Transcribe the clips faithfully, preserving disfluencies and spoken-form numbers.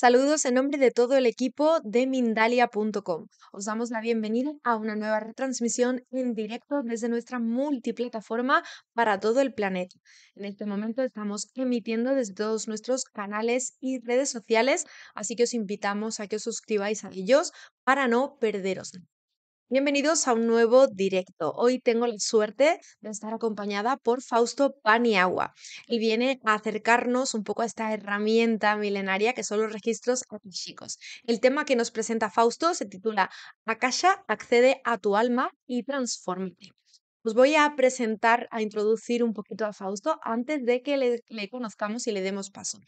Saludos en nombre de todo el equipo de Mindalia punto com. Os damos la bienvenida a una nueva retransmisión en directo desde nuestra multiplataforma para todo el planeta. En este momento estamos emitiendo desde todos nuestros canales y redes sociales, así que os invitamos a que os suscribáis a ellos para no perderos. Bienvenidos a un nuevo directo. Hoy tengo la suerte de estar acompañada por Fausto Paniagua. Él viene a acercarnos un poco a esta herramienta milenaria que son los registros akáshicos. El tema que nos presenta Fausto se titula Akasha, accede a tu alma y transfórmate. Os voy a presentar, a introducir un poquito a Fausto antes de que le, le conozcamos y le demos paso.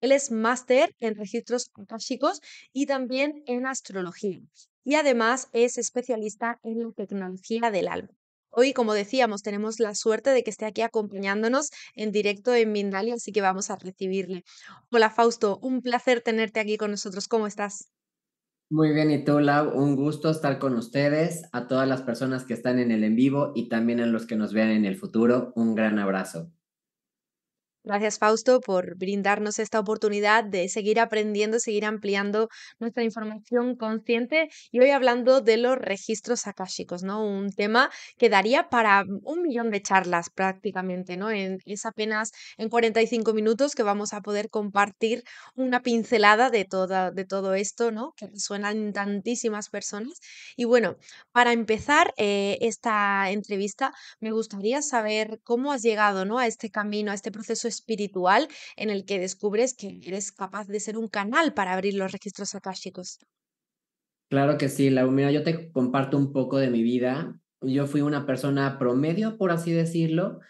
Él es máster en registros akáshicos y también en astrología. Y además es especialista en la tecnología del alma. Hoy, como decíamos, tenemos la suerte de que esté aquí acompañándonos en directo en Mindalia, así que vamos a recibirle. Hola Fausto, un placer tenerte aquí con nosotros. ¿Cómo estás? Muy bien, y tú, Lau, un gusto estar con ustedes, a todas las personas que están en el en vivo y también a los que nos vean en el futuro, un gran abrazo. Gracias, Fausto, por brindarnos esta oportunidad de seguir aprendiendo, seguir ampliando nuestra información consciente y hoy hablando de los registros akáshicos, ¿no? Un tema que daría para un millón de charlas prácticamente, ¿no? En, es apenas en cuarenta y cinco minutos que vamos a poder compartir una pincelada de, toda, de todo esto, ¿no? Que resuenan tantísimas personas. Y bueno, para empezar eh, esta entrevista, me gustaría saber cómo has llegado, ¿no? A este camino, a este proceso espiritual en el que descubres que eres capaz de ser un canal para abrir los registros akáshicos. Claro que sí, Lau. Mira, yo te comparto un poco de mi vida. Yo fui una persona promedio, por así decirlo.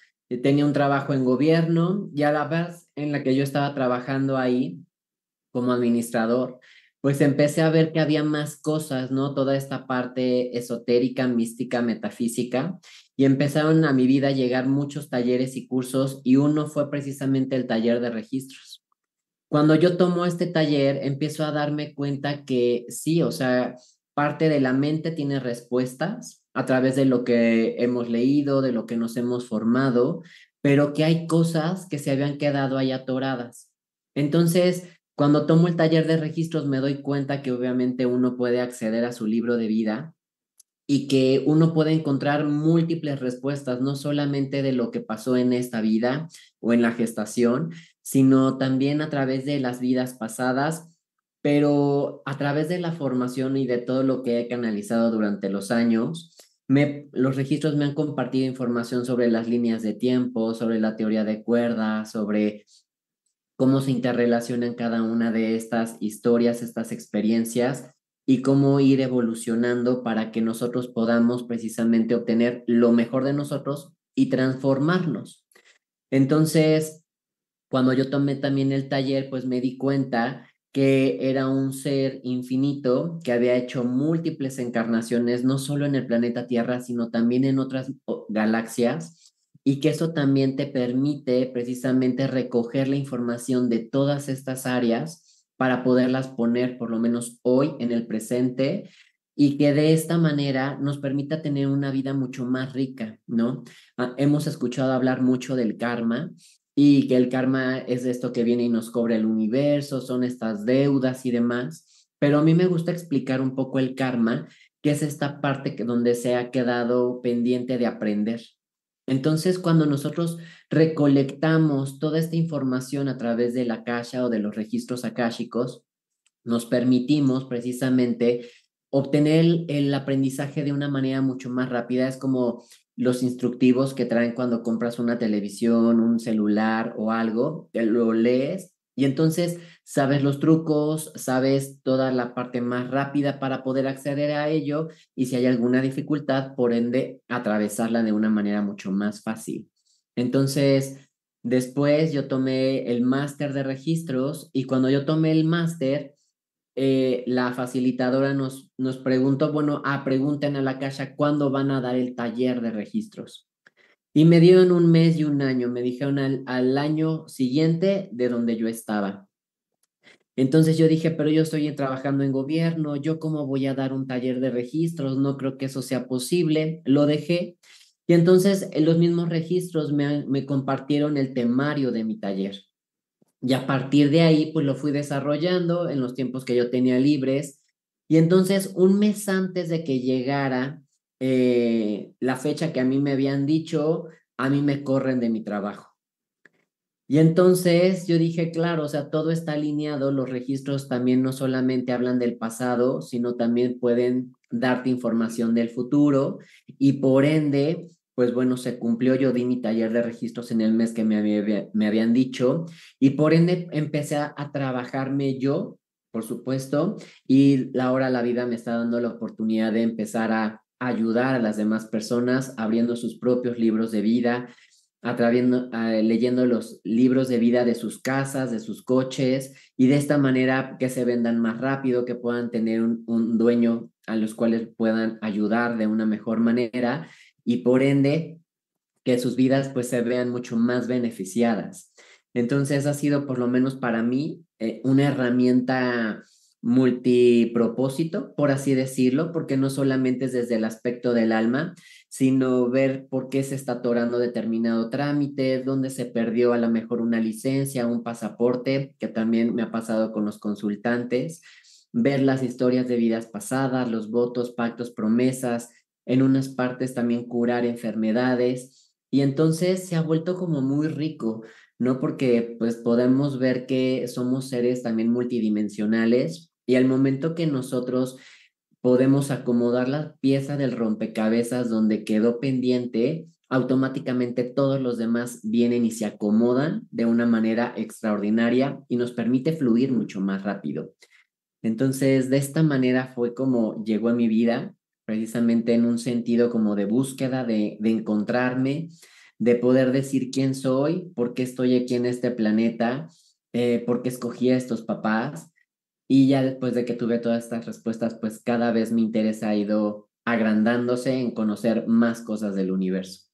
Tenía un trabajo en gobierno y a la vez en la que yo estaba trabajando ahí como administrador, pues empecé a ver que había más cosas, ¿no? Toda esta parte esotérica, mística, metafísica. Y empezaron a mi vida a llegar muchos talleres y cursos, y uno fue precisamente el taller de registros. Cuando yo tomo este taller, empiezo a darme cuenta que sí, o sea, parte de la mente tiene respuestas a través de lo que hemos leído, de lo que nos hemos formado, pero que hay cosas que se habían quedado ahí atoradas. Entonces, cuando tomo el taller de registros, me doy cuenta que obviamente uno puede acceder a su libro de vida, y que uno puede encontrar múltiples respuestas, no solamente de lo que pasó en esta vida o en la gestación, sino también a través de las vidas pasadas, pero a través de la formación y de todo lo que he canalizado durante los años, me, los registros me han compartido información sobre las líneas de tiempo, sobre la teoría de cuerdas, sobre cómo se interrelacionan cada una de estas historias, estas experiencias, y cómo ir evolucionando para que nosotros podamos precisamente obtener lo mejor de nosotros y transformarnos. Entonces, cuando yo tomé también el taller, pues me di cuenta que era un ser infinito que había hecho múltiples encarnaciones, no solo en el planeta Tierra, sino también en otras galaxias, y que eso también te permite precisamente recoger la información de todas estas áreas para poderlas poner por lo menos hoy en el presente y que de esta manera nos permita tener una vida mucho más rica, ¿no? Ah, hemos escuchado hablar mucho del karma y que el karma es esto que viene y nos cobra el universo, son estas deudas y demás, pero a mí me gusta explicar un poco el karma, que es esta parte que, donde se ha quedado pendiente de aprender. Entonces, cuando nosotros recolectamos toda esta información a través de la Akasha o de los registros akáshicos, nos permitimos precisamente obtener el, el aprendizaje de una manera mucho más rápida. Es como los instructivos que traen cuando compras una televisión, un celular o algo, lo lees y entonces sabes los trucos, sabes toda la parte más rápida para poder acceder a ello y si hay alguna dificultad, por ende, atravesarla de una manera mucho más fácil. Entonces, después yo tomé el máster de registros y cuando yo tomé el máster, eh, la facilitadora nos, nos preguntó, bueno, ah, pregunten a la Akasha cuándo van a dar el taller de registros. Y me dieron un mes y un año, me dijeron al, al año siguiente de donde yo estaba. Entonces yo dije, pero yo estoy trabajando en gobierno, ¿yo cómo voy a dar un taller de registros? No creo que eso sea posible, lo dejé. Y entonces los mismos registros me, me compartieron el temario de mi taller. Y a partir de ahí, pues lo fui desarrollando en los tiempos que yo tenía libres. Y entonces, un mes antes de que llegara eh, la fecha que a mí me habían dicho, a mí me corren de mi trabajo. Y entonces yo dije, claro, o sea, todo está alineado, los registros también no solamente hablan del pasado, sino también pueden darte información del futuro. Y por ende, pues bueno, se cumplió, yo di mi taller de registros en el mes que me, había, me habían dicho. Y por ende empecé a, a trabajarme yo, por supuesto, y ahora la vida me está dando la oportunidad de empezar a ayudar a las demás personas abriendo sus propios libros de vida, atraviendo, eh, leyendo los libros de vida de sus casas, de sus coches, y de esta manera que se vendan más rápido, que puedan tener un, un dueño a los cuales puedan ayudar de una mejor manera y por ende que sus vidas pues se vean mucho más beneficiadas. Entonces ha sido, por lo menos para mí, eh, una herramienta multipropósito, por así decirlo, porque no solamente es desde el aspecto del alma, sino ver por qué se está atorando determinado trámite, dónde se perdió a lo mejor una licencia, un pasaporte, que también me ha pasado con los consultantes, ver las historias de vidas pasadas, los votos, pactos, promesas, en unas partes también curar enfermedades, y entonces se ha vuelto como muy rico, ¿no? Porque pues podemos ver que somos seres también multidimensionales y al momento que nosotros podemos acomodar la pieza del rompecabezas donde quedó pendiente, automáticamente todos los demás vienen y se acomodan de una manera extraordinaria y nos permite fluir mucho más rápido. Entonces, de esta manera fue como llegó a mi vida, precisamente en un sentido como de búsqueda, de, de encontrarme, de poder decir quién soy, por qué estoy aquí en este planeta, eh, por qué escogí a estos papás. Y ya después de que tuve todas estas respuestas, pues cada vez mi interés ha ido agrandándose en conocer más cosas del universo.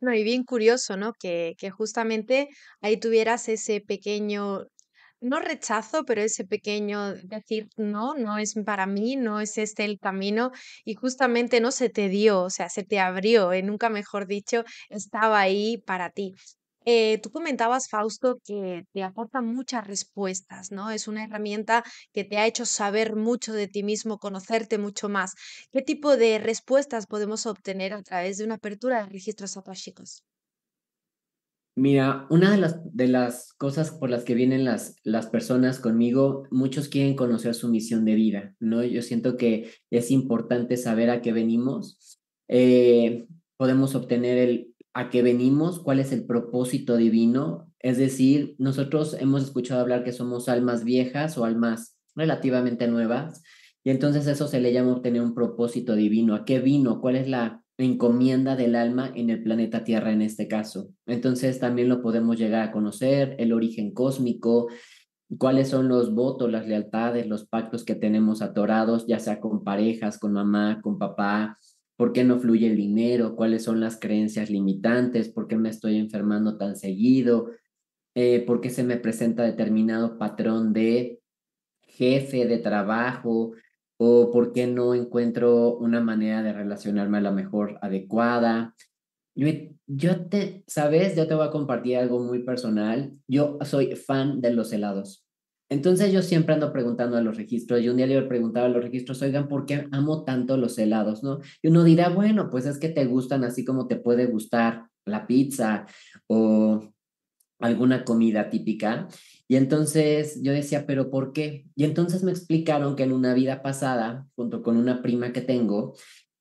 No, y bien curioso, ¿no? Que, que justamente ahí tuvieras ese pequeño, no rechazo, pero ese pequeño decir, no, no es para mí, no es este el camino, y justamente no se te dio, o sea, se te abrió, eh, nunca mejor dicho, estaba ahí para ti. Eh, tú comentabas, Fausto, que te aporta muchas respuestas, ¿no? Es una herramienta que te ha hecho saber mucho de ti mismo, conocerte mucho más. ¿Qué tipo de respuestas podemos obtener a través de una apertura de registros akáshicos? Mira, una de las, de las cosas por las que vienen las, las personas conmigo, muchos quieren conocer su misión de vida, ¿no? Yo siento que es importante saber a qué venimos. Eh, podemos obtener el a qué venimos, cuál es el propósito divino. Es decir, nosotros hemos escuchado hablar que somos almas viejas o almas relativamente nuevas, y entonces eso se le llama obtener un propósito divino. ¿A qué vino? ¿Cuál es la encomienda del alma en el planeta Tierra en este caso? Entonces también lo podemos llegar a conocer, el origen cósmico, cuáles son los votos, las lealtades, los pactos que tenemos atorados, ya sea con parejas, con mamá, con papá, por qué no fluye el dinero, cuáles son las creencias limitantes, por qué me estoy enfermando tan seguido, eh, por qué se me presenta determinado patrón de jefe de trabajo, o por qué no encuentro una manera de relacionarme a la mejor adecuada. Yo, yo te, ¿sabes? Yo te voy a compartir algo muy personal. Yo soy fan de los helados. Entonces yo siempre ando preguntando a los registros, y un día le preguntaba a los registros, oigan, ¿por qué amo tanto los helados, no? Y uno dirá, bueno, pues es que te gustan así como te puede gustar la pizza o alguna comida típica. Y entonces yo decía, ¿pero por qué? Y entonces me explicaron que en una vida pasada, junto con una prima que tengo,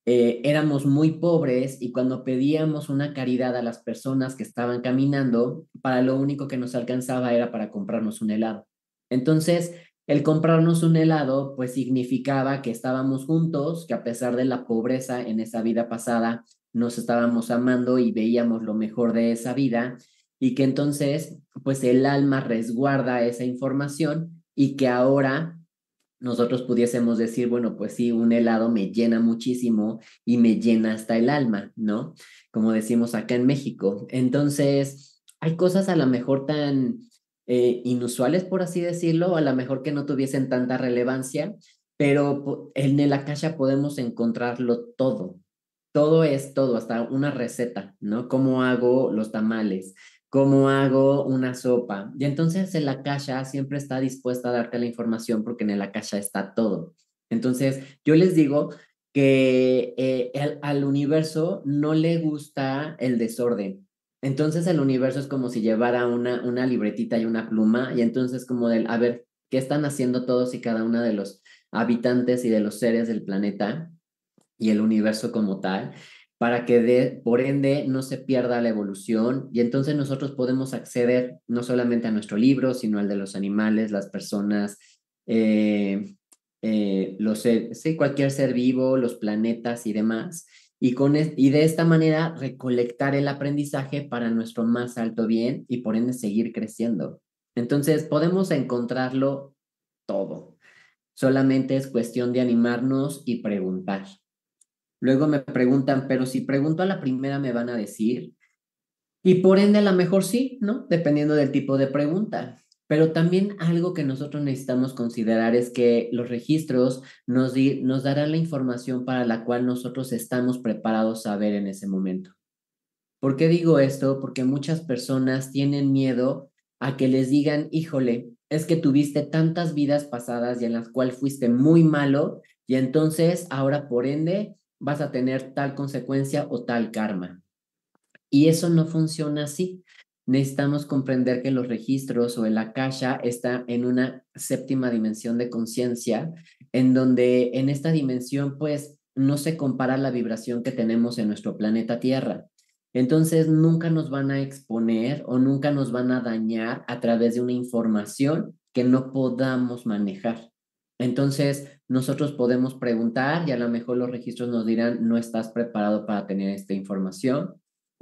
eh, éramos muy pobres, y cuando pedíamos una caridad a las personas que estaban caminando, para lo único que nos alcanzaba era para comprarnos un helado. Entonces, el comprarnos un helado, pues significaba que estábamos juntos, que a pesar de la pobreza en esa vida pasada, nos estábamos amando y veíamos lo mejor de esa vida, y que entonces, pues el alma resguarda esa información, y que ahora nosotros pudiésemos decir, bueno, pues sí, un helado me llena muchísimo y me llena hasta el alma, ¿no? Como decimos acá en México. Entonces, hay cosas a lo mejor tan eh, inusuales, por así decirlo, a lo mejor que no tuviesen tanta relevancia, pero en el Akasha podemos encontrarlo todo. Todo es todo, hasta una receta, ¿no? ¿Cómo hago los tamales? cómo hago una sopa. Y entonces el Akasha siempre está dispuesta a darte la información porque en el Akasha está todo. Entonces yo les digo que eh, el, al universo no le gusta el desorden. Entonces el universo es como si llevara una, una libretita y una pluma y entonces como del, a ver, ¿qué están haciendo todos y cada uno de los habitantes y de los seres del planeta y el universo como tal? Para que de, por ende no se pierda la evolución y entonces nosotros podemos acceder no solamente a nuestro libro, sino al de los animales, las personas, eh, eh, los, sí, cualquier ser vivo, los planetas y demás. Y, con, y de esta manera recolectar el aprendizaje para nuestro más alto bien y por ende seguir creciendo. Entonces podemos encontrarlo todo. Solamente es cuestión de animarnos y preguntar. Luego me preguntan, pero si pregunto a la primera me van a decir, y por ende a lo mejor sí, ¿no? Dependiendo del tipo de pregunta. Pero también algo que nosotros necesitamos considerar es que los registros nos, di- nos darán la información para la cual nosotros estamos preparados a ver en ese momento. ¿Por qué digo esto? Porque muchas personas tienen miedo a que les digan, híjole, es que tuviste tantas vidas pasadas y en las cuales fuiste muy malo, y entonces ahora por ende vas a tener tal consecuencia o tal karma. Y eso no funciona así. Necesitamos comprender que los registros o el Akasha está en una séptima dimensión de conciencia, en donde en esta dimensión, pues, no se compara la vibración que tenemos en nuestro planeta Tierra. Entonces, nunca nos van a exponer o nunca nos van a dañar a través de una información que no podamos manejar. Entonces, nosotros podemos preguntar y a lo mejor los registros nos dirán, no estás preparado para tener esta información,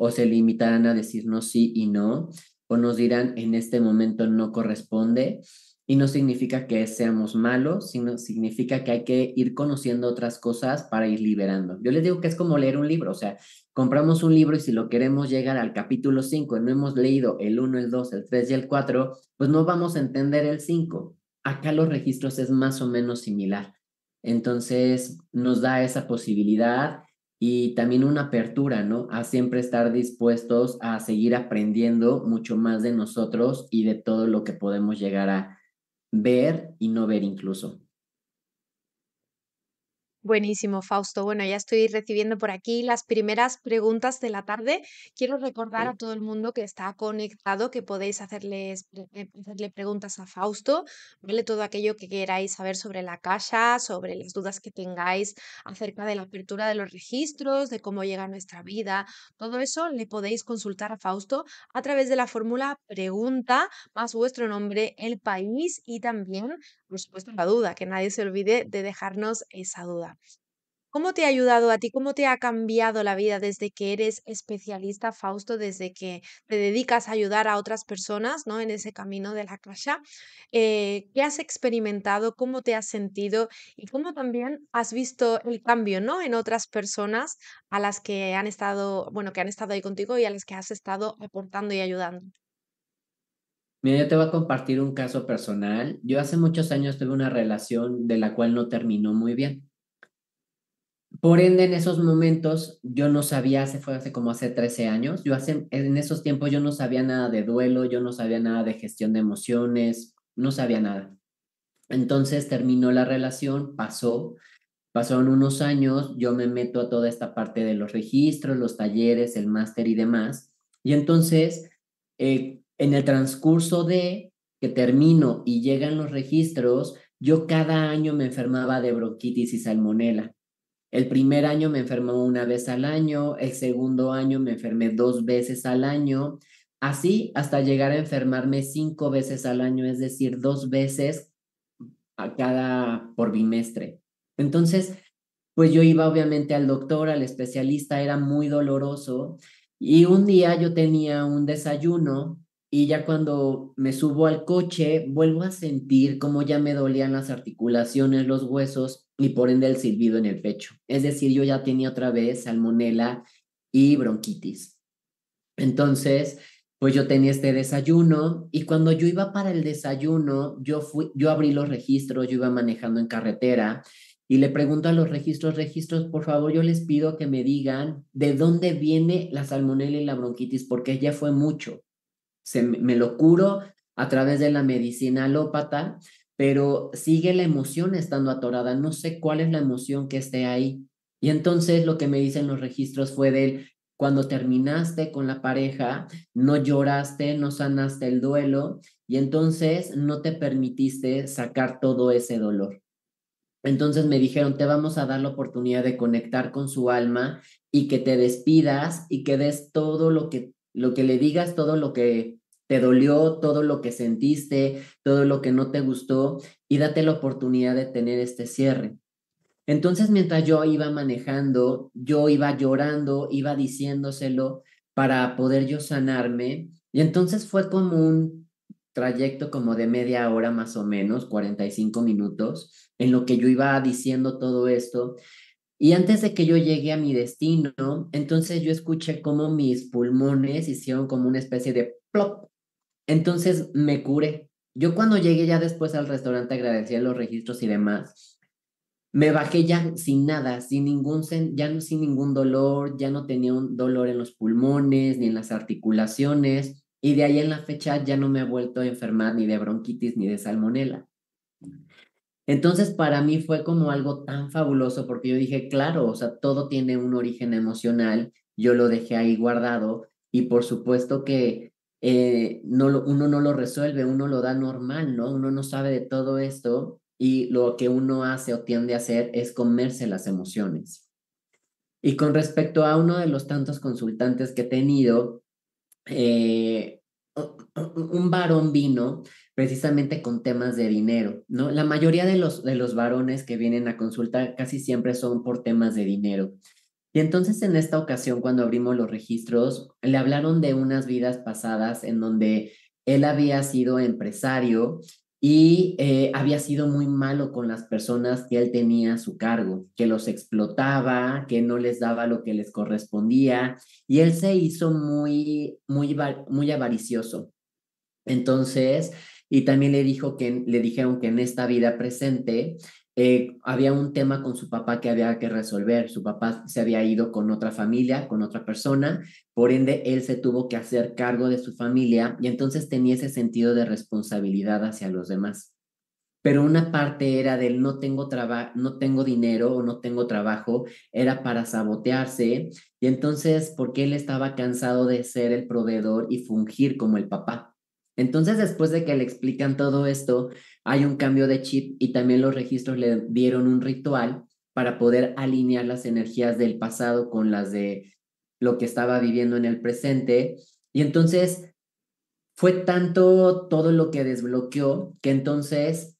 o se limitarán a decirnos sí y no, o nos dirán, en este momento no corresponde, y no significa que seamos malos, sino significa que hay que ir conociendo otras cosas para ir liberando. Yo les digo que es como leer un libro, o sea, compramos un libro y si lo queremos llegar al capítulo cinco y no hemos leído el uno, el dos, el tres y el cuatro, pues no vamos a entender el cinco. Acá los registros es más o menos similar. Entonces nos da esa posibilidad y también una apertura, ¿no? A siempre estar dispuestos a seguir aprendiendo mucho más de nosotros y de todo lo que podemos llegar a ver y no ver incluso. Buenísimo, Fausto. Bueno, ya estoy recibiendo por aquí las primeras preguntas de la tarde. Quiero recordar a todo el mundo que está conectado que podéis hacerles, hacerle preguntas a Fausto, ¿vale? Todo aquello que queráis saber sobre la Akasha, sobre las dudas que tengáis acerca de la apertura de los registros, de cómo llega nuestra vida, todo eso le podéis consultar a Fausto a través de la fórmula pregunta más vuestro nombre, el país y también, por supuesto, la duda, que nadie se olvide de dejarnos esa duda. ¿Cómo te ha ayudado a ti? ¿Cómo te ha cambiado la vida desde que eres especialista, Fausto, desde que te dedicas a ayudar a otras personas, ¿no?, en ese camino de la Akasha? Eh, ¿Qué has experimentado? ¿Cómo te has sentido? ¿Y cómo también has visto el cambio, ¿no?, en otras personas a las que han estado, bueno, que han estado ahí contigo y a las que has estado aportando y ayudando? Mira, yo te voy a compartir un caso personal. Yo hace muchos años tuve una relación de la cual no terminó muy bien. Por ende, en esos momentos, yo no sabía, hace, fue hace como hace trece años, yo hace, en esos tiempos yo no sabía nada de duelo, yo no sabía nada de gestión de emociones, no sabía nada. Entonces terminó la relación, pasó, pasaron unos años, yo me meto a toda esta parte de los registros, los talleres, el máster y demás. Y entonces, eh, en el transcurso de que termino y llegan los registros, yo cada año me enfermaba de bronquitis y salmonela. El primer año me enfermé una vez al año, el segundo año me enfermé dos veces al año, así hasta llegar a enfermarme cinco veces al año, es decir, dos veces a cada por bimestre. Entonces, pues yo iba obviamente al doctor, al especialista, era muy doloroso y un día yo tenía un desayuno y ya cuando me subo al coche vuelvo a sentir cómo ya me dolían las articulaciones, los huesos, y por ende el silbido en el pecho. Es decir, yo ya tenía otra vez salmonela y bronquitis. Entonces, pues yo tenía este desayuno y cuando yo iba para el desayuno, yo, fui, yo abrí los registros, yo iba manejando en carretera y le pregunto a los registros, registros, por favor, yo les pido que me digan de dónde viene la salmonela y la bronquitis porque ya fue mucho. se, me lo curo a través de la medicina alópata, pero sigue la emoción estando atorada, no sé cuál es la emoción que esté ahí. Y entonces lo que me dicen los registros fue del, cuando terminaste con la pareja, no lloraste, no sanaste el duelo, y entonces no te permitiste sacar todo ese dolor. Entonces me dijeron, te vamos a dar la oportunidad de conectar con su alma y que te despidas y que des todo lo que, lo que le digas, todo lo que te dolió, todo lo que sentiste, todo lo que no te gustó, y date la oportunidad de tener este cierre. Entonces, mientras yo iba manejando, yo iba llorando, iba diciéndoselo para poder yo sanarme. Y entonces fue como un trayecto como de media hora más o menos, cuarenta y cinco minutos, en lo que yo iba diciendo todo esto. Y antes de que yo llegue a mi destino, entonces yo escuché como mis pulmones hicieron como una especie de plop. Entonces me curé. Yo cuando llegué ya después al restaurante, agradecí a los registros y demás. Me bajé ya sin nada, sin ningún, ya no, sin ningún dolor, ya no tenía un dolor en los pulmones ni en las articulaciones, y de ahí en la fecha ya no me he vuelto a enfermar ni de bronquitis ni de salmonela. Entonces para mí fue como algo tan fabuloso, porque yo dije, claro, o sea, todo tiene un origen emocional, yo lo dejé ahí guardado y por supuesto que eh, no lo, uno no lo resuelve, uno lo da normal, ¿no? Uno no sabe de todo esto. Y lo que uno hace o tiende a hacer es comerse las emociones. Y con respecto a uno de los tantos consultantes que he tenido, eh, un varón vino precisamente con temas de dinero, ¿no? La mayoría de los, de los varones que vienen a consultar casi siempre son por temas de dinero. Y entonces en esta ocasión, cuando abrimos los registros, le hablaron de unas vidas pasadas en donde él había sido empresario, y eh, había sido muy malo con las personas que él tenía a su cargo, que los explotaba, que no les daba lo que les correspondía, y él se hizo muy, muy, muy avaricioso. Entonces, y también le, dijo que, le dijeron que en esta vida presente eh, había un tema con su papá que había que resolver. Su papá se había ido con otra familia, con otra persona, por ende él se tuvo que hacer cargo de su familia y entonces tenía ese sentido de responsabilidad hacia los demás. Pero una parte era del no tengo traba- no tengo dinero o no tengo trabajo, era para sabotearse, y entonces porque él estaba cansado de ser el proveedor y fungir como el papá. Entonces, después de que le explican todo esto, hay un cambio de chip y también los registros le dieron un ritual para poder alinear las energías del pasado con las de lo que estaba viviendo en el presente. Y entonces fue tanto todo lo que desbloqueó que entonces,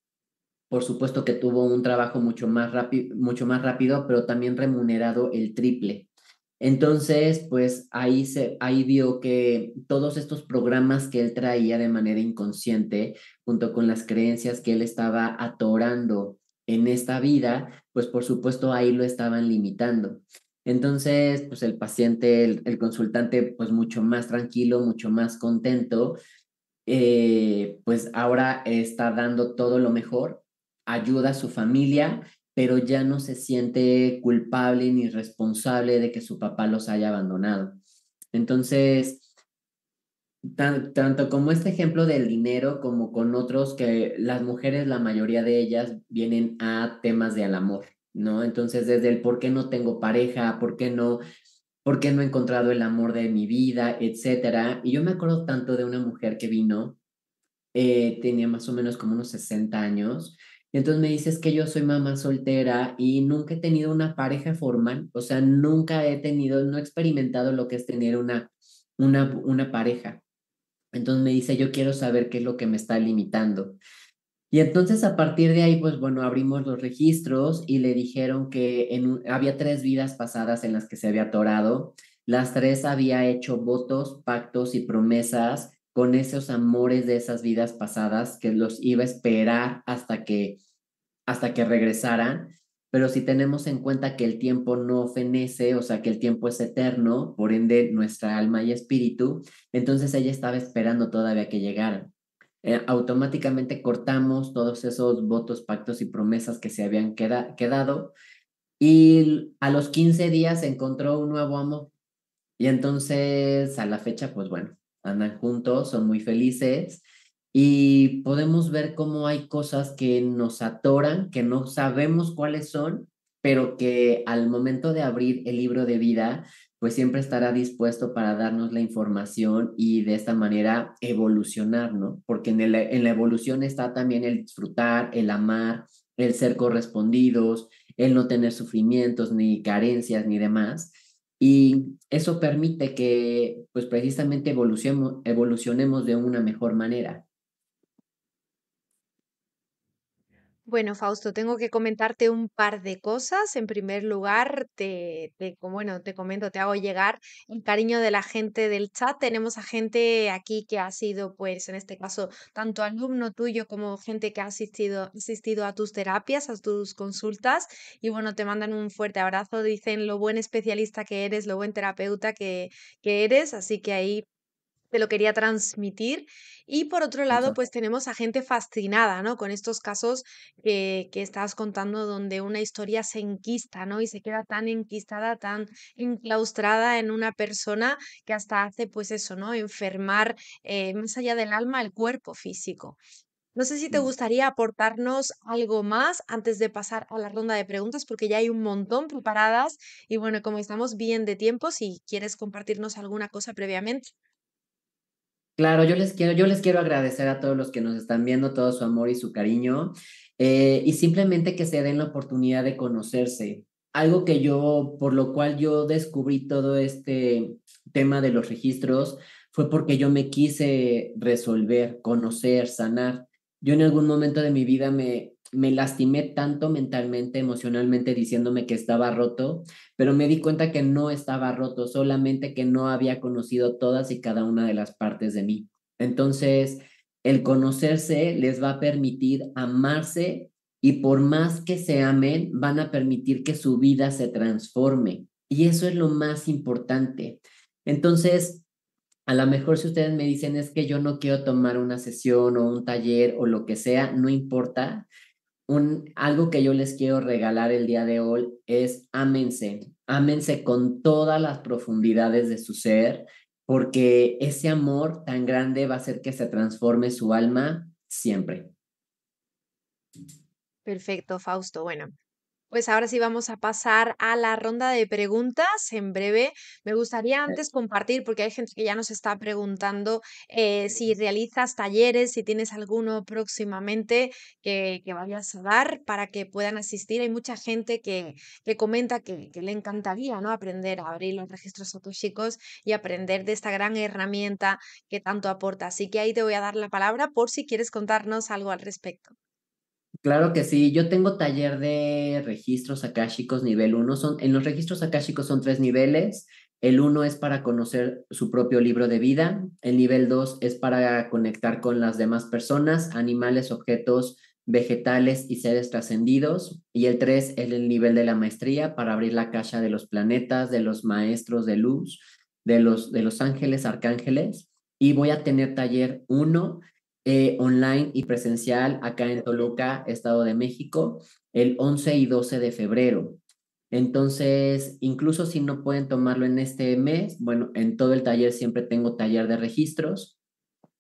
por supuesto que tuvo un trabajo mucho más rápido, mucho más rápido, pero también remunerado el triple. Entonces, pues ahí, se, ahí vio que todos estos programas que él traía de manera inconsciente, junto con las creencias que él estaba atorando en esta vida, pues por supuesto ahí lo estaban limitando. Entonces, pues el paciente, el, el consultante, pues mucho más tranquilo, mucho más contento, eh, pues ahora está dando todo lo mejor, ayuda a su familia, pero ya no se siente culpable ni responsable de que su papá los haya abandonado. Entonces, tan, tanto como este ejemplo del dinero, como con otros que las mujeres, la mayoría de ellas, vienen a temas del amor, ¿no? Entonces, desde el por qué no tengo pareja, por qué no, por qué no he encontrado el amor de mi vida, etcétera. Y yo me acuerdo tanto de una mujer que vino, eh, tenía más o menos como unos sesenta años, y entonces me dices que yo soy mamá soltera y nunca he tenido una pareja formal, o sea, nunca he tenido, no he experimentado lo que es tener una, una, una pareja. Entonces me dice, yo quiero saber qué es lo que me está limitando. Y entonces a partir de ahí, pues bueno, abrimos los registros y le dijeron que en, había tres vidas pasadas en las que se había atorado. Las tres había hecho votos, pactos y promesas con esos amores de esas vidas pasadas que los iba a esperar hasta que, hasta que regresaran. Pero si tenemos en cuenta que el tiempo no fenece, o sea, que el tiempo es eterno, por ende nuestra alma y espíritu, entonces ella estaba esperando todavía que llegaran. Eh, automáticamente cortamos todos esos votos, pactos y promesas que se habían queda, quedado y a los quince días encontró un nuevo amor. Y entonces a la fecha, pues bueno, andan juntos, son muy felices y podemos ver cómo hay cosas que nos atoran, que no sabemos cuáles son, pero que al momento de abrir el libro de vida, pues siempre estará dispuesto para darnos la información y de esta manera evolucionar, ¿no? Porque en, el, en la evolución está también el disfrutar, el amar, el ser correspondidos, el no tener sufrimientos, ni carencias, ni demás. Y eso permite que, pues precisamente, evolucionemos, evolucionemos de una mejor manera. Bueno, Fausto, tengo que comentarte un par de cosas. En primer lugar, te, te, bueno, te comento, te hago llegar el cariño de la gente del chat. Tenemos a gente aquí que ha sido, pues, en este caso, tanto alumno tuyo como gente que ha asistido, asistido a tus terapias, a tus consultas. Y bueno, te mandan un fuerte abrazo. Dicen lo buen especialista que eres, lo buen terapeuta que, que eres. Así que ahí te lo quería transmitir. Y por otro lado, pues tenemos a gente fascinada, ¿no? Con estos casos que, que estás contando, donde una historia se enquista, ¿no? Y se queda tan enquistada, tan enclaustrada en una persona que hasta hace, pues eso, ¿no? Enfermar, eh, más allá del alma, el cuerpo físico. No sé si te gustaría aportarnos algo más antes de pasar a la ronda de preguntas, porque ya hay un montón preparadas. Y bueno, como estamos bien de tiempo, si quieres compartirnos alguna cosa previamente. Claro, yo les quiero, yo les quiero agradecer a todos los que nos están viendo, todo su amor y su cariño, eh, y simplemente que se den la oportunidad de conocerse. Algo que yo, por lo cual yo descubrí todo este tema de los registros, fue porque yo me quise resolver, conocer, sanar. Yo en algún momento de mi vida me, me lastimé tanto mentalmente, emocionalmente, diciéndome que estaba roto, pero me di cuenta que no estaba roto, solamente que no había conocido todas y cada una de las partes de mí. Entonces, el conocerse les va a permitir amarse y por más que se amen, van a permitir que su vida se transforme. Y eso es lo más importante. Entonces, a lo mejor si ustedes me dicen es que yo no quiero tomar una sesión o un taller o lo que sea, no importa. Un, algo que yo les quiero regalar el día de hoy es ámense, ámense con todas las profundidades de su ser, porque ese amor tan grande va a hacer que se transforme su alma siempre. Perfecto, Fausto. Bueno, pues ahora sí vamos a pasar a la ronda de preguntas en breve. Me gustaría antes compartir, porque hay gente que ya nos está preguntando eh, si realizas talleres, si tienes alguno próximamente que, que vayas a dar para que puedan asistir. Hay mucha gente que, que comenta que, que le encantaría, ¿no?, aprender a abrir los registros akáshicos y aprender de esta gran herramienta que tanto aporta. Así que ahí te voy a dar la palabra por si quieres contarnos algo al respecto. Claro que sí, yo tengo taller de registros akáshicos nivel uno. Son, en los registros akáshicos son tres niveles. El uno es para conocer su propio libro de vida. El nivel dos es para conectar con las demás personas, animales, objetos, vegetales y seres trascendidos. Y el tres es el nivel de la maestría para abrir la Akasha de los planetas, de los maestros de luz, de los, de los ángeles, arcángeles. Y voy a tener taller uno. Eh, online y presencial acá en Toluca, Estado de México, el once y doce de febrero. Entonces, incluso si no pueden tomarlo en este mes, bueno, en todo el taller siempre tengo taller de registros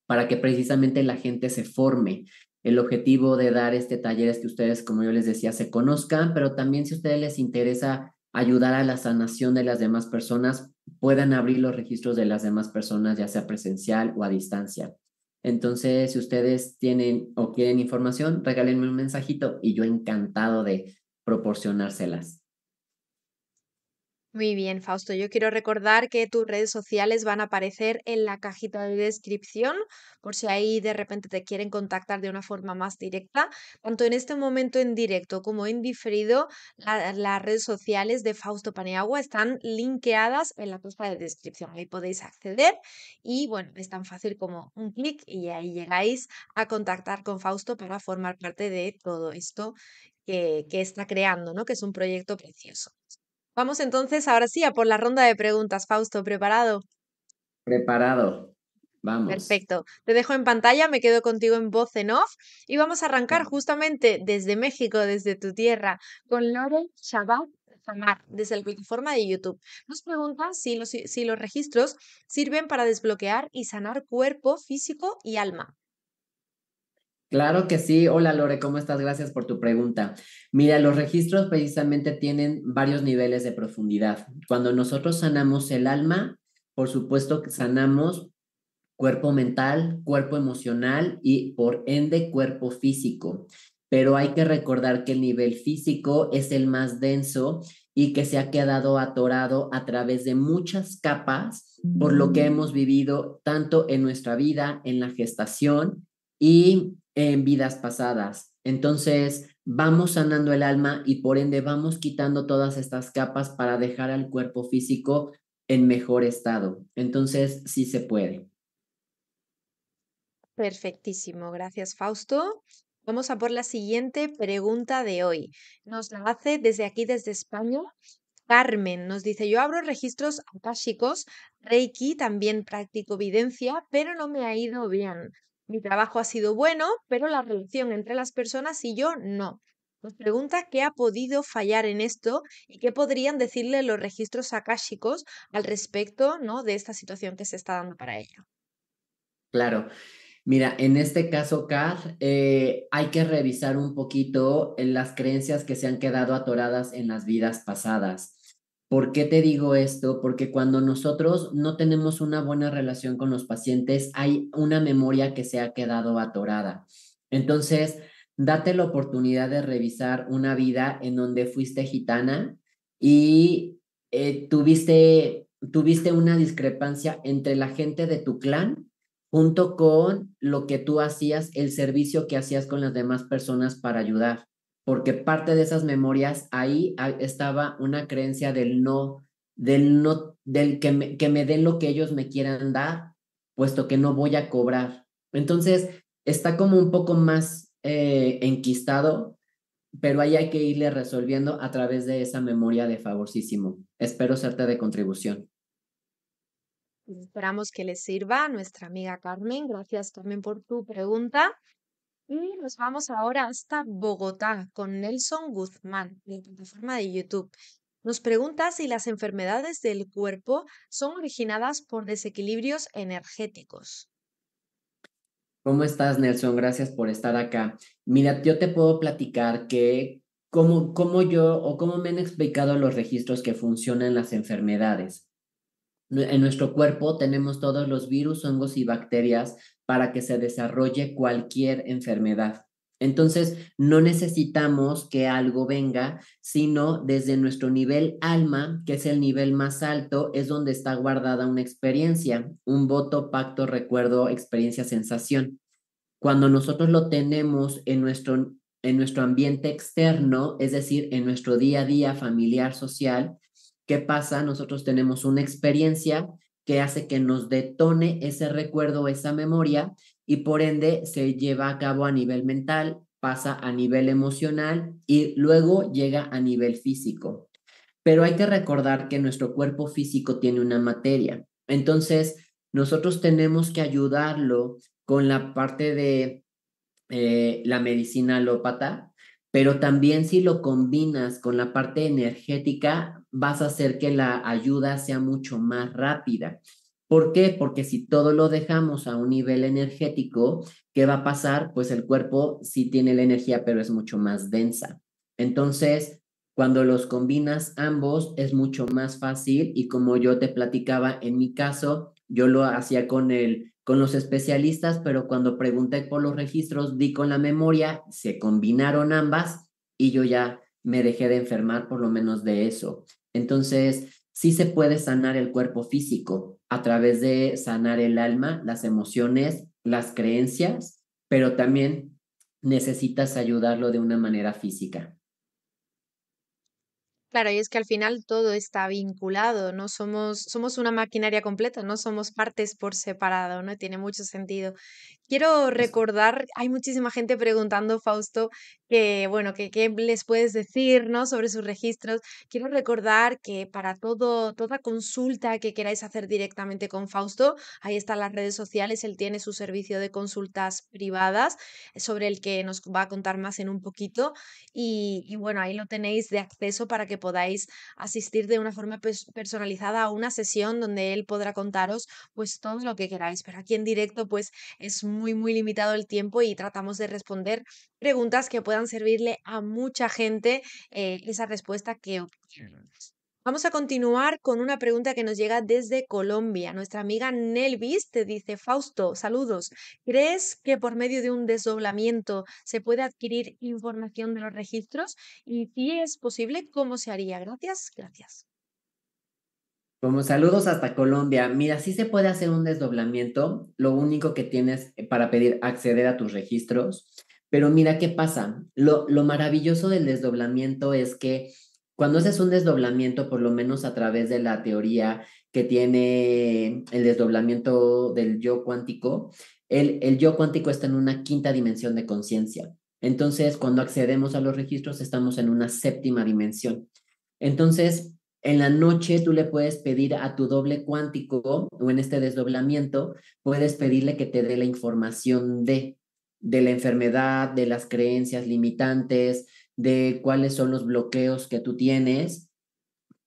para que precisamente la gente se forme. El objetivo de dar este taller es que ustedes, como yo les decía, se conozcan, pero también si a ustedes les interesa ayudar a la sanación de las demás personas, puedan abrir los registros de las demás personas, ya sea presencial o a distancia. Entonces, si ustedes tienen o quieren información, regálenme un mensajito y yo encantado de proporcionárselas. Muy bien, Fausto. Yo quiero recordar que tus redes sociales van a aparecer en la cajita de descripción, por si ahí de repente te quieren contactar de una forma más directa. Tanto en este momento en directo como en diferido, la, las redes sociales de Fausto Paniagua están linkeadas en la caja de descripción. Ahí podéis acceder y, bueno, es tan fácil como un clic y ahí llegáis a contactar con Fausto para formar parte de todo esto que, que está creando, ¿no? Que es un proyecto precioso. Vamos entonces ahora sí a por la ronda de preguntas, Fausto. ¿Preparado? Preparado. Vamos. Perfecto. Te dejo en pantalla, me quedo contigo en voz en off y vamos a arrancar justamente desde México, desde tu tierra, con Lore Shabbat amar desde la plataforma de YouTube. Nos preguntan si los, si los registros sirven para desbloquear y sanar cuerpo físico y alma. Claro que sí. Hola Lore, ¿cómo estás? Gracias por tu pregunta. Mira, los registros precisamente tienen varios niveles de profundidad. Cuando nosotros sanamos el alma, por supuesto que sanamos cuerpo mental, cuerpo emocional y por ende cuerpo físico. Pero hay que recordar que el nivel físico es el más denso y que se ha quedado atorado a través de muchas capas por lo que hemos vivido tanto en nuestra vida, en la gestación y en vidas pasadas. Entonces vamos sanando el alma y por ende vamos quitando todas estas capas para dejar al cuerpo físico en mejor estado. Entonces sí se puede. Perfectísimo, gracias Fausto. Vamos a por la siguiente pregunta de hoy. Nos la hace desde aquí, desde España, Carmen. Nos dice, yo abro registros akáshicos, Reiki, también practico videncia, pero no me ha ido bien. Mi trabajo ha sido bueno, pero la relación entre las personas y yo no. Nos pregunta qué ha podido fallar en esto y qué podrían decirle los registros akáshicos al respecto, ¿no?, de esta situación que se está dando para ella. Claro. Mira, en este caso, Kat, eh, hay que revisar un poquito en las creencias que se han quedado atoradas en las vidas pasadas. ¿Por qué te digo esto? Porque cuando nosotros no tenemos una buena relación con los pacientes, hay una memoria que se ha quedado atorada. Entonces, date la oportunidad de revisar una vida en donde fuiste gitana y eh, tuviste, tuviste una discrepancia entre la gente de tu clan junto con lo que tú hacías, el servicio que hacías con las demás personas para ayudar. Porque parte de esas memorias, ahí estaba una creencia del no, del no, del que me, que me den lo que ellos me quieran dar, puesto que no voy a cobrar. Entonces, está como un poco más eh, enquistado, pero ahí hay que irle resolviendo a través de esa memoria de favorcísimo. Espero serte de contribución. Esperamos que les sirva a nuestra amiga Carmen. Gracias también por tu pregunta. Y nos vamos ahora hasta Bogotá con Nelson Guzmán, de la plataforma de YouTube. Nos pregunta si las enfermedades del cuerpo son originadas por desequilibrios energéticos. ¿Cómo estás, Nelson? Gracias por estar acá. Mira, yo te puedo platicar que cómo, cómo yo o cómo me han explicado los registros que funcionan las enfermedades. En nuestro cuerpo tenemos todos los virus, hongos y bacterias para que se desarrolle cualquier enfermedad. Entonces, no necesitamos que algo venga, sino desde nuestro nivel alma, que es el nivel más alto, es donde está guardada una experiencia, un voto, pacto, recuerdo, experiencia, sensación. Cuando nosotros lo tenemos en nuestro, en nuestro ambiente externo, es decir, en nuestro día a día familiar, social, ¿qué pasa? Nosotros tenemos una experiencia que hace que nos detone ese recuerdo, esa memoria, y por ende se lleva a cabo a nivel mental, pasa a nivel emocional y luego llega a nivel físico. Pero hay que recordar que nuestro cuerpo físico tiene una materia. Entonces, nosotros tenemos que ayudarlo con la parte de eh, la medicina alópata, pero también si lo combinas con la parte energética, vas a hacer que la ayuda sea mucho más rápida. ¿Por qué? Porque si todo lo dejamos a un nivel energético, ¿qué va a pasar? Pues el cuerpo sí tiene la energía, pero es mucho más densa. Entonces, cuando los combinas ambos, es mucho más fácil. Y como yo te platicaba, en mi caso, yo lo hacía con, el, con los especialistas, pero cuando pregunté por los registros, di con la memoria, se combinaron ambas y yo ya me dejé de enfermar por lo menos de eso. Entonces, sí se puede sanar el cuerpo físico a través de sanar el alma, las emociones, las creencias, pero también necesitas ayudarlo de una manera física. Claro, y es que al final todo está vinculado, ¿no? Somos, somos una maquinaria completa, no somos partes por separado, ¿no? Tiene mucho sentido. Quiero recordar, hay muchísima gente preguntando, Fausto, que, bueno, que qué les puedes decir, ¿no?, sobre sus registros. Quiero recordar que para todo, toda consulta que queráis hacer directamente con Fausto, ahí están las redes sociales, él tiene su servicio de consultas privadas, sobre el que nos va a contar más en un poquito. Y, y bueno, ahí lo tenéis de acceso para que podáis asistir de una forma personalizada a una sesión donde él podrá contaros pues todo lo que queráis, pero aquí en directo pues es muy muy limitado el tiempo y tratamos de responder preguntas que puedan servirle a mucha gente eh, esa respuesta que obtienen. Vamos a continuar con una pregunta que nos llega desde Colombia. Nuestra amiga Nelvis te dice: Fausto, saludos. ¿Crees que por medio de un desdoblamiento se puede adquirir información de los registros? Y si es posible, ¿cómo se haría? Gracias, gracias. Como saludos hasta Colombia. Mira, sí se puede hacer un desdoblamiento. Lo único que tienes para pedir acceder a tus registros. Pero mira qué pasa. Lo, lo maravilloso del desdoblamiento es que cuando haces un desdoblamiento, por lo menos a través de la teoría que tiene el desdoblamiento del yo cuántico, el, el yo cuántico está en una quinta dimensión de conciencia. Entonces, cuando accedemos a los registros, estamos en una séptima dimensión. Entonces, en la noche tú le puedes pedir a tu doble cuántico, o en este desdoblamiento, puedes pedirle que te dé la información de, de la enfermedad, de las creencias limitantes, de cuáles son los bloqueos que tú tienes,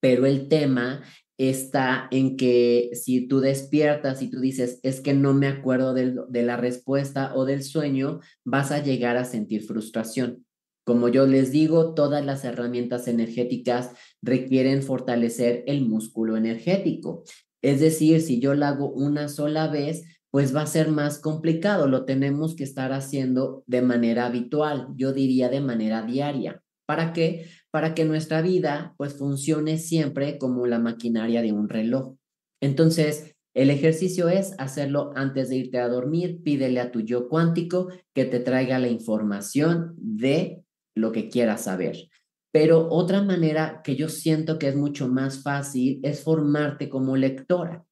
pero el tema está en que si tú despiertas y tú dices, es que no me acuerdo de, de la respuesta o del sueño, vas a llegar a sentir frustración. Como yo les digo, todas las herramientas energéticas requieren fortalecer el músculo energético. Es decir, si yo lo hago una sola vez, pues va a ser más complicado, lo tenemos que estar haciendo de manera habitual, yo diría de manera diaria. ¿Para qué? Para que nuestra vida pues funcione siempre como la maquinaria de un reloj. Entonces, el ejercicio es hacerlo antes de irte a dormir, pídele a tu yo cuántico que te traiga la información de lo que quieras saber. Pero otra manera que yo siento que es mucho más fácil es formarte como lectora,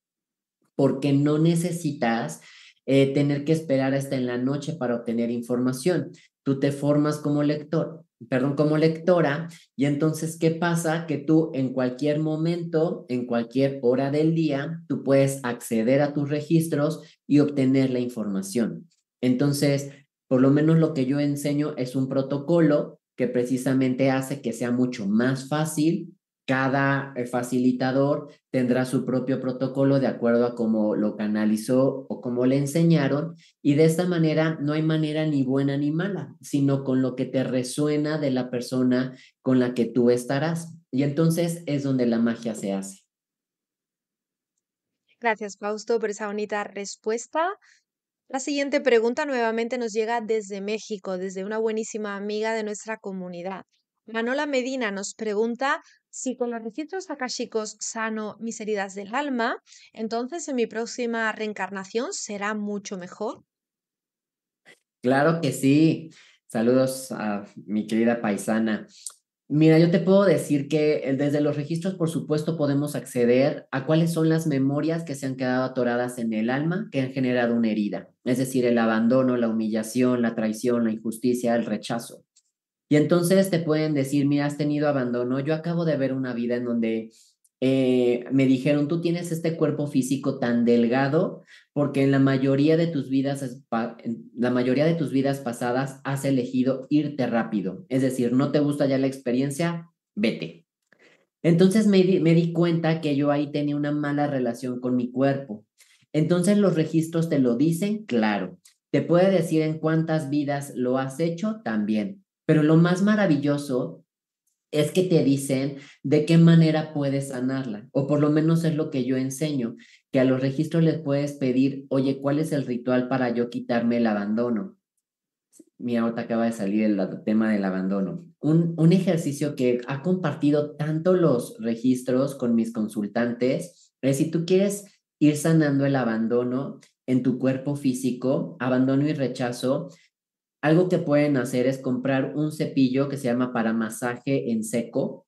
porque no necesitas eh, tener que esperar hasta en la noche para obtener información. Tú te formas como lector, perdón, como lectora, y entonces, ¿qué pasa? Que tú en cualquier momento, en cualquier hora del día, tú puedes acceder a tus registros y obtener la información. Entonces, por lo menos lo que yo enseño es un protocolo que precisamente hace que sea mucho más fácil. Cada facilitador tendrá su propio protocolo de acuerdo a cómo lo canalizó o cómo le enseñaron, y de esta manera no hay manera ni buena ni mala, sino con lo que te resuena de la persona con la que tú estarás. Y entonces es donde la magia se hace. Gracias, Fausto, por esa bonita respuesta. La siguiente pregunta nuevamente nos llega desde México, desde una buenísima amiga de nuestra comunidad. Manola Medina nos pregunta si con los registros akáshicos sano mis heridas del alma, entonces en mi próxima reencarnación será mucho mejor. Claro que sí. Saludos a mi querida paisana. Mira, yo te puedo decir que desde los registros, por supuesto, podemos acceder a cuáles son las memorias que se han quedado atoradas en el alma que han generado una herida. Es decir, el abandono, la humillación, la traición, la injusticia, el rechazo. Y entonces te pueden decir, mira, has tenido abandono. Yo acabo de ver una vida en donde eh, me dijeron, tú tienes este cuerpo físico tan delgado porque en la mayoría de tus vidas, la mayoría de tus vidas pasadas has elegido irte rápido. Es decir, no te gusta ya la experiencia, vete. Entonces me di, me di cuenta que yo ahí tenía una mala relación con mi cuerpo. Entonces los registros te lo dicen, claro. Te puede decir en cuántas vidas lo has hecho también. Pero lo más maravilloso es que te dicen de qué manera puedes sanarla, o por lo menos es lo que yo enseño, que a los registros les puedes pedir, oye, ¿cuál es el ritual para yo quitarme el abandono? Mira, ahorita acaba de salir el tema del abandono. Un, un ejercicio que ha compartido tanto los registros con mis consultantes es si tú quieres ir sanando el abandono en tu cuerpo físico, abandono y rechazo. Algo que pueden hacer es comprar un cepillo que se llama para masaje en seco,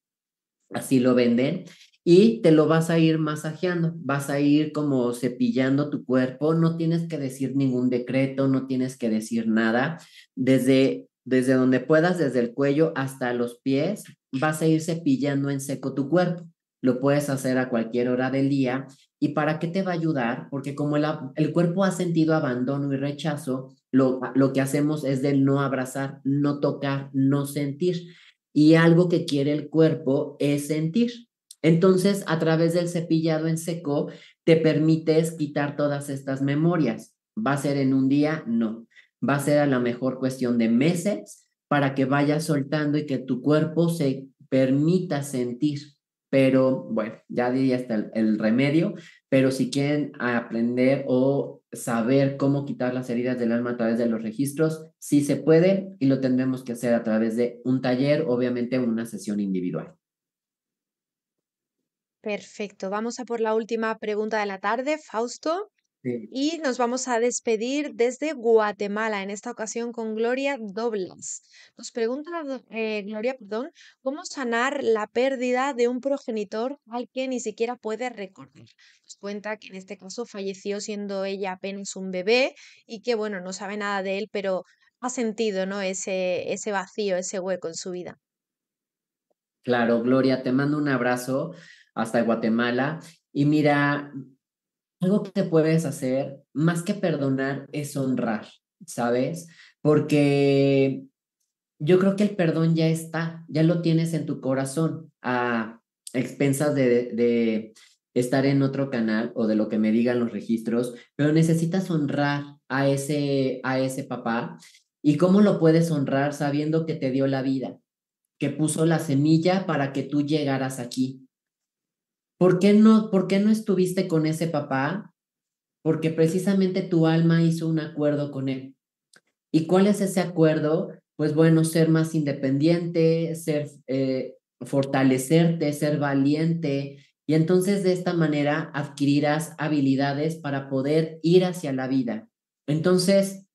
así lo venden, y te lo vas a ir masajeando, vas a ir como cepillando tu cuerpo, no tienes que decir ningún decreto, no tienes que decir nada, desde, desde donde puedas, desde el cuello hasta los pies, vas a ir cepillando en seco tu cuerpo. Lo puedes hacer a cualquier hora del día. ¿Y para qué te va a ayudar? Porque como el, el cuerpo ha sentido abandono y rechazo, lo, lo que hacemos es de no abrazar, no tocar, no sentir. y algo que quiere el cuerpo es sentir. Entonces, a través del cepillado en seco, te permites quitar todas estas memorias. ¿Va a ser en un día? No. Va a ser a lo mejor cuestión de meses para que vayas soltando y que tu cuerpo se permita sentir. Pero, bueno, ya diría hasta el, el remedio, pero si quieren aprender o saber cómo quitar las heridas del alma a través de los registros, sí se puede y lo tendremos que hacer a través de un taller, obviamente una sesión individual. Perfecto. Vamos a por la última pregunta de la tarde, Fausto. Sí. Y nos vamos a despedir desde Guatemala, en esta ocasión con Gloria Doblas. Nos pregunta, eh, Gloria, perdón, ¿cómo sanar la pérdida de un progenitor al que ni siquiera puede recordar? Nos cuenta que en este caso falleció siendo ella apenas un bebé y que, bueno, no sabe nada de él, pero ha sentido, ¿no?, ese, ese vacío, ese hueco en su vida. Claro, Gloria, te mando un abrazo hasta Guatemala. Y mira, algo que te puedes hacer, más que perdonar, es honrar, ¿sabes? Porque yo creo que el perdón ya está, ya lo tienes en tu corazón, a expensas de, de estar en otro canal o de lo que me digan los registros, pero necesitas honrar a ese, a ese papá. ¿Y cómo lo puedes honrar? Sabiendo que te dio la vida, que puso la semilla para que tú llegaras aquí. ¿Por qué no, por qué no estuviste con ese papá? Porque precisamente tu alma hizo un acuerdo con él. ¿Y cuál es ese acuerdo? Pues bueno, ser más independiente, ser, eh, fortalecerte, ser valiente. Y entonces de esta manera adquirirás habilidades para poder ir hacia la vida. Entonces,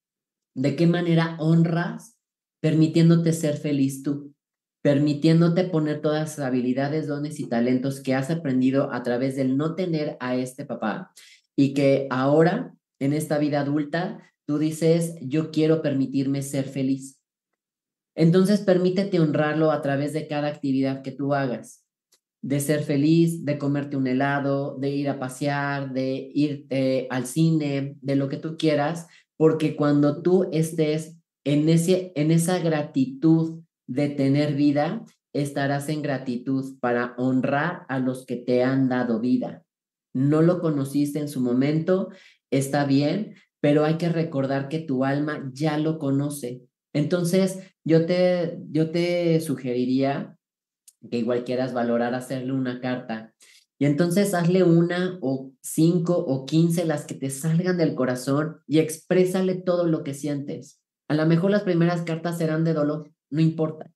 ¿de qué manera honras? Permitiéndote ser feliz tú, permitiéndote poner todas las habilidades, dones y talentos que has aprendido a través del no tener a este papá, y que ahora, en esta vida adulta, tú dices, yo quiero permitirme ser feliz. Entonces, permítete honrarlo a través de cada actividad que tú hagas, de ser feliz, de comerte un helado, de ir a pasear, de irte al cine, de lo que tú quieras, porque cuando tú estés en, ese, en esa gratitud de tener vida, estarás en gratitud para honrar a los que te han dado vida. No lo conociste en su momento, está bien, pero hay que recordar que tu alma ya lo conoce. Entonces, yo te, yo te sugeriría que igual quieras valorar hacerle una carta. Y entonces hazle una o cinco o quince, las que te salgan del corazón, y exprésale todo lo que sientes. A lo mejor las primeras cartas serán de dolor, no importa.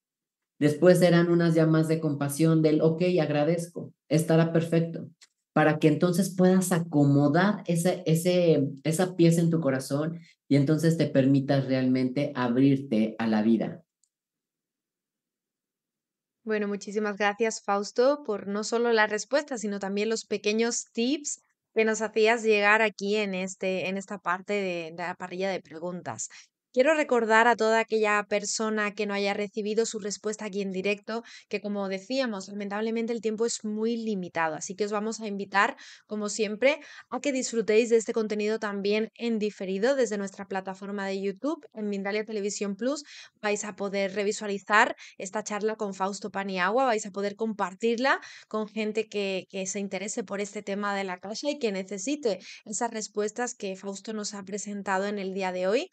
Después serán unas ya más de compasión, del ok, agradezco, estará perfecto, para que entonces puedas acomodar esa, ese, esa pieza en tu corazón y entonces te permitas realmente abrirte a la vida. Bueno, muchísimas gracias, Fausto, por no solo la respuesta, sino también los pequeños tips que nos hacías llegar aquí en, este, en esta parte de, de la parrilla de preguntas. Quiero recordar a toda aquella persona que no haya recibido su respuesta aquí en directo, que como decíamos, lamentablemente el tiempo es muy limitado, así que os vamos a invitar, como siempre, a que disfrutéis de este contenido también en diferido desde nuestra plataforma de YouTube, en Mindalia Televisión Plus. Vais a poder revisualizar esta charla con Fausto Paniagua, vais a poder compartirla con gente que, que se interese por este tema de la Akasha y que necesite esas respuestas que Fausto nos ha presentado en el día de hoy.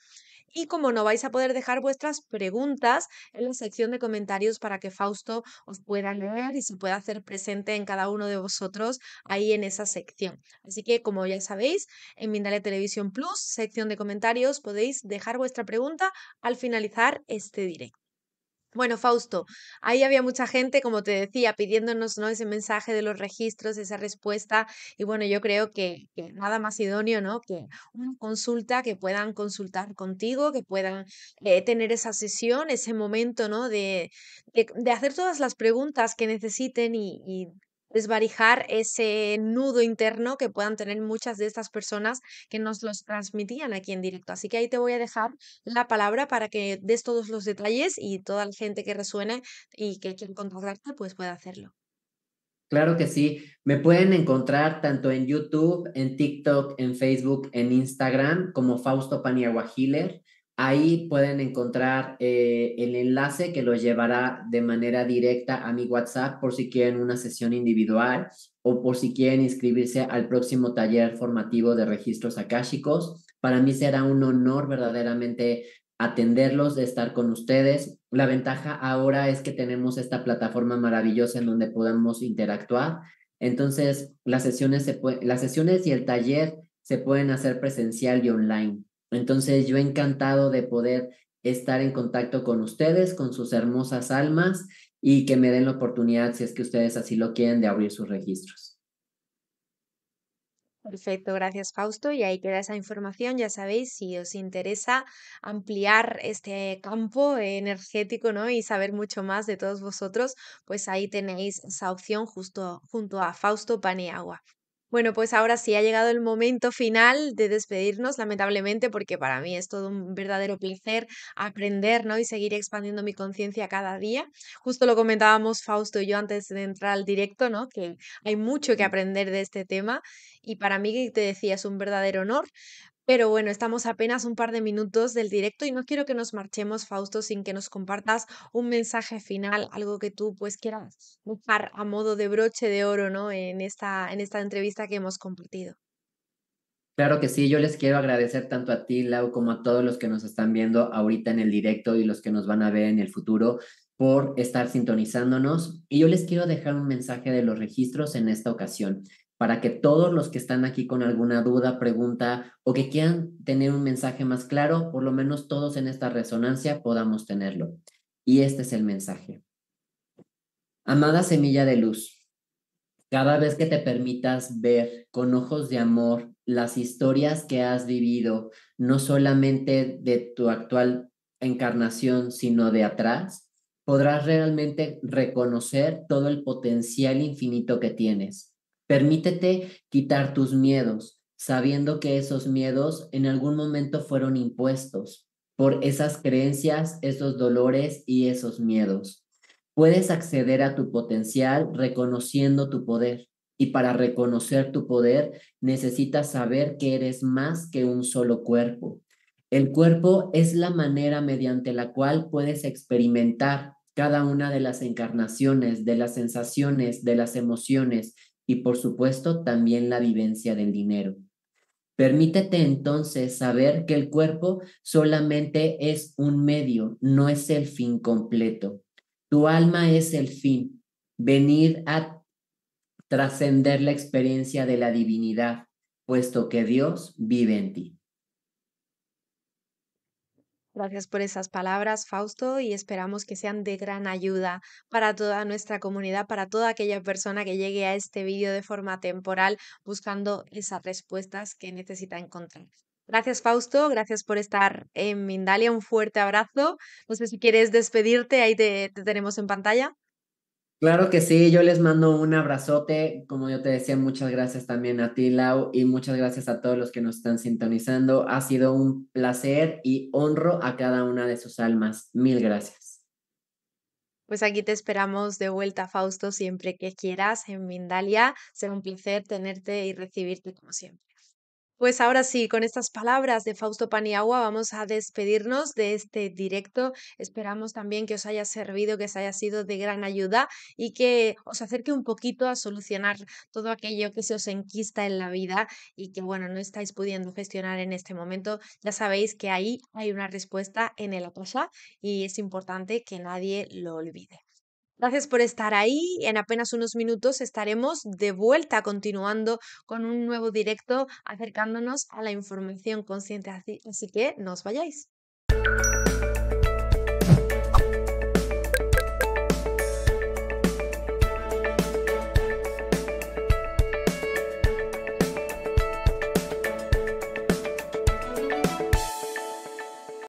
Y como no, vais a poder dejar vuestras preguntas en la sección de comentarios para que Fausto os pueda leer y se pueda hacer presente en cada uno de vosotros ahí en esa sección. Así que, como ya sabéis, en Mindalia Televisión Plus, sección de comentarios, podéis dejar vuestra pregunta al finalizar este directo. Bueno, Fausto, ahí había mucha gente, como te decía, pidiéndonos, ¿no?, ese mensaje de los registros, esa respuesta. Y bueno, yo creo que, que nada más idóneo, ¿no?, que una consulta, que puedan consultar contigo, que puedan eh, tener esa sesión, ese momento, ¿no?, de, de, de hacer todas las preguntas que necesiten y, y desvarijar ese nudo interno que puedan tener muchas de estas personas que nos los transmitían aquí en directo. Así que ahí te voy a dejar la palabra para que des todos los detalles y toda la gente que resuene y que quiera contactarte pues pueda hacerlo. Claro que sí. Me pueden encontrar tanto en YouTube, en TikTok, en Facebook, en Instagram como Fausto Paniagua Healer. Ahí pueden encontrar eh, el enlace que los llevará de manera directa a mi WhatsApp por si quieren una sesión individual o por si quieren inscribirse al próximo taller formativo de registros akáshicos. Para mí será un honor verdaderamente atenderlos, de estar con ustedes. La ventaja ahora es que tenemos esta plataforma maravillosa en donde podemos interactuar. Entonces, las sesiones, se puede, las sesiones y el taller se pueden hacer presencial y online. Entonces, yo encantado de poder estar en contacto con ustedes, con sus hermosas almas y que me den la oportunidad, si es que ustedes así lo quieren, de abrir sus registros. Perfecto, gracias Fausto. Y ahí queda esa información. Ya sabéis, si os interesa ampliar este campo energético, ¿no?, y saber mucho más de todos vosotros, pues ahí tenéis esa opción justo junto a Fausto Paniagua. Bueno, pues ahora sí ha llegado el momento final de despedirnos, lamentablemente, porque para mí es todo un verdadero placer aprender, ¿no?, y seguir expandiendo mi conciencia cada día. Justo lo comentábamos Fausto y yo antes de entrar al directo, ¿no?, que hay mucho que aprender de este tema y para mí, te decía, es un verdadero honor. Pero bueno, estamos apenas un par de minutos del directo y no quiero que nos marchemos, Fausto, sin que nos compartas un mensaje final, algo que tú pues quieras buscar a modo de broche de oro, ¿no?, en esta, en esta entrevista que hemos compartido. Claro que sí, yo les quiero agradecer tanto a ti, Lau, como a todos los que nos están viendo ahorita en el directo y los que nos van a ver en el futuro por estar sintonizándonos. Y yo les quiero dejar un mensaje de los registros en esta ocasión, para que todos los que están aquí con alguna duda, pregunta o que quieran tener un mensaje más claro, por lo menos todos en esta resonancia podamos tenerlo. Y este es el mensaje. Amada semilla de luz, cada vez que te permitas ver con ojos de amor las historias que has vivido, no solamente de tu actual encarnación, sino de atrás, podrás realmente reconocer todo el potencial infinito que tienes. Permítete quitar tus miedos, sabiendo que esos miedos en algún momento fueron impuestos por esas creencias, esos dolores y esos miedos. Puedes acceder a tu potencial reconociendo tu poder. Y para reconocer tu poder, necesitas saber que eres más que un solo cuerpo. El cuerpo es la manera mediante la cual puedes experimentar cada una de las encarnaciones, de las sensaciones, de las emociones, y por supuesto también la vivencia del dinero. Permítete entonces saber que el cuerpo solamente es un medio, no es el fin completo. Tu alma es el fin, venir a trascender la experiencia de la divinidad, puesto que Dios vive en ti. Gracias por esas palabras, Fausto, y esperamos que sean de gran ayuda para toda nuestra comunidad, para toda aquella persona que llegue a este vídeo de forma temporal buscando esas respuestas que necesita encontrar. Gracias, Fausto, gracias por estar en Mindalia, un fuerte abrazo. No sé si quieres despedirte, ahí te, te tenemos en pantalla. Claro que sí, yo les mando un abrazote, como yo te decía, muchas gracias también a ti, Lau, y muchas gracias a todos los que nos están sintonizando. Ha sido un placer y honro a cada una de sus almas. Mil gracias. Pues aquí te esperamos de vuelta, Fausto, siempre que quieras en Mindalia. Será un placer tenerte y recibirte como siempre. Pues ahora sí, con estas palabras de Fausto Paniagua vamos a despedirnos de este directo. Esperamos también que os haya servido, que os haya sido de gran ayuda y que os acerque un poquito a solucionar todo aquello que se os enquista en la vida y que, bueno, no estáis pudiendo gestionar en este momento. Ya sabéis que ahí hay una respuesta en el Akasha y es importante que nadie lo olvide. Gracias por estar ahí. En apenas unos minutos estaremos de vuelta continuando con un nuevo directo acercándonos a la información consciente. Así, así que no os vayáis.